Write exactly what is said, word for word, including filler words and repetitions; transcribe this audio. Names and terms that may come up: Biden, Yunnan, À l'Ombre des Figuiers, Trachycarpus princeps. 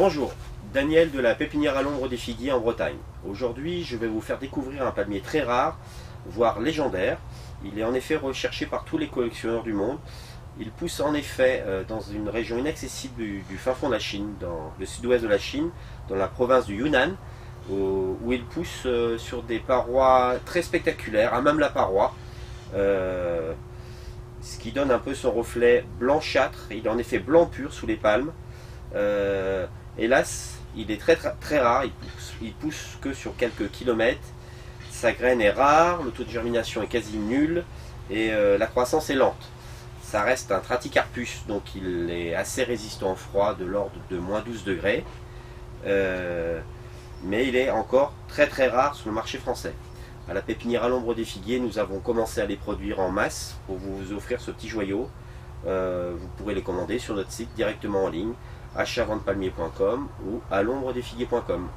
Bonjour, Daniel de la pépinière à l'ombre des figuiers en Bretagne. Aujourd'hui, je vais vous faire découvrir un palmier très rare, voire légendaire. Il est en effet recherché par tous les collectionneurs du monde. Il pousse en effet dans une région inaccessible du, du fin fond de la Chine, dans le sud-ouest de la Chine, dans la province du Yunnan, où, où il pousse sur des parois très spectaculaires, à même la paroi. Euh, ce qui donne un peu son reflet blanchâtre. Il est en effet blanc pur sous les palmes. Euh, hélas, il est très, très, très rare. Il pousse, il pousse que sur quelques kilomètres. Sa graine est rare, le taux de germination est quasi nul et euh, la croissance est lente. Ça reste un trachycarpus, donc il est assez résistant au froid, de l'ordre de moins douze degrés, euh, mais il est encore très très rare sur le marché français. À la pépinière à l'ombre des figuiers, nous avons commencé à les produire en masse pour vous offrir ce petit joyau. Euh, vous pourrez les commander sur notre site directement en ligne, achat vente palmier point com ou à l'ombre des figuiers point com.